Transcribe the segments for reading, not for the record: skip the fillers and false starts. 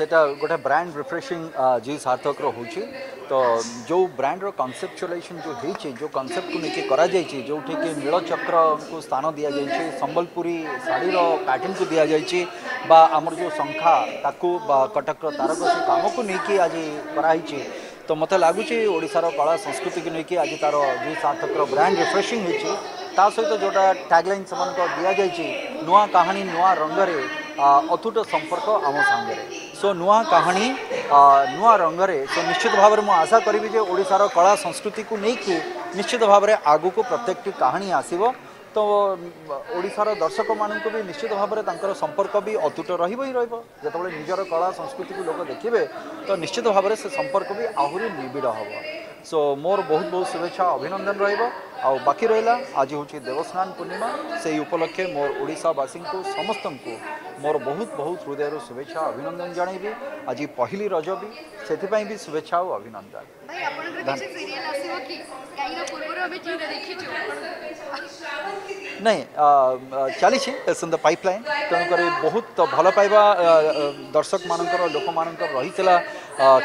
सेटा गोटे brand refreshing जी सार्थक रोचे तो जो ब्रांड रो कॉन्सेप्चुअलाइजेशन जो है जो कॉन्सेप्ट को लेके करा जाइए जोठी कि नीलचक्र को स्थान दि जाए संबलपुरी साड़ी रो पैटर्न को दि जाए बा हमर जो संख्या ताकू बा कटक रो तारकसी काम को लेके आज कराई तो मत लगुच ओडिशा रो कला संस्कृति को लेके आज तार जी सार्थक रो ब्रांड रिफ्रेशिंग हो सहित जोटा टैगलाइन से दि जाइए नुआ कहानी नुआ रंगरे अतुट संपर्क आम सांगे सो नुआ कहानी नुआ रंगरे सो निश्चित भाव में आशा करी जे ओडिशार कला संस्कृति को लेकिन निश्चित भाव में आगू को प्रत्येक कहानी आसो तो ओडिशार दर्शक मानक भी निश्चित भाव में संपर्क भी अतुट रही जितेबाला निजर कला संस्कृति को लोक देखिए तो निश्चित भाव में से संपर्क भी आहरी निबिड़ हम सो मोर बहुत बहुत शुभेच्छा अभिनंदन रहिबो आ बाकी रहिला आज होची देवस्नान पूर्णिमा से उपलक्षे मोर ओडिशावासी को समस्त को मोर बहुत बहुत हृदय शुभेच्छा अभिनंदन जणैबी आज पहिली रज भी सेथिपई भी शुभेच्छा और अभिनंदन भाई आपन के सीरियल आसीबो कि गाईरो पूर्व में ठीक देखिछु नहीं चली छी इन द पाइपलाइन तनु करे बहुत भलो पाइबा दर्शक मानकर लोक मानकर रहितला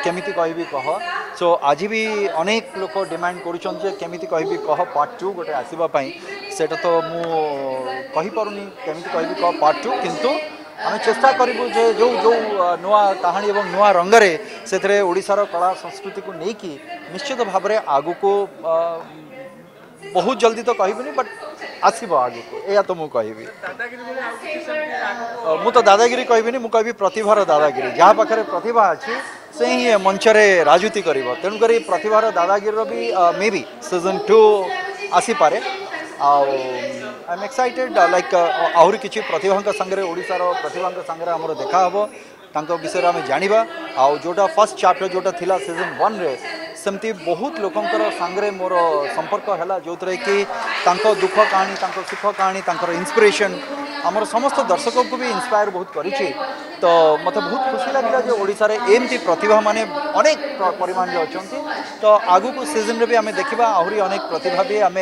केमिति कहबी कह सो आज भी अनेक लोक डिमांड करमिति कहबी कह पार्ट टू गोटे आसवाई सेटा तो मुझपारूनी केमिति कहबी कह पार्ट टू किंतु आम चेष्टा करूँ जो जो जो नुआ कहानी और नुआ रंगरे से ओडिशार कला संस्कृति को लेकिन निश्चित भाव में आगू को बहुत जल्दी तो कहबूनी बट आसब आगे या तो मुझे कहबी मु तो दादागिरी कहबी मुझे कह प्रतिभार दादागिरी जहाँ पाखे प्रतिभा अच्छी से ही मंच राजनीति कर तेणुक प्रतिभार दादागिरी भी मे बी सीजन 2 आसीपे आई एम एक्साइटेड लाइक आहरी किसी प्रतिभा संगे ओडिशार प्रतिभा संगे आम देखा हम विषय आम जाना आउ जोटा फर्स्ट चैप्टर जोटा थिला सीजन 1 रे सेमती बहुत लोकंर सांगे मोर संपर्क है जो थे कि दुख कहानी सुख कहानी इंस्पिरेशन आमर समस्त दर्शकों को भी इंस्पायर बहुत करी तो मत बहुत खुशी लगे जो ओडिशा रे एमती प्रतिभा माने अनेक परिमाण में अच्छे तो आगू को सीजन रे भी आम देखा आहरी अनेक प्रतिभा भी आम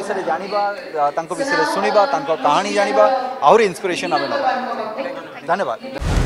विषय जाना विषय शुणा कहानी जाना आहरी इंस्पिरेशन आम ना धन्यवाद।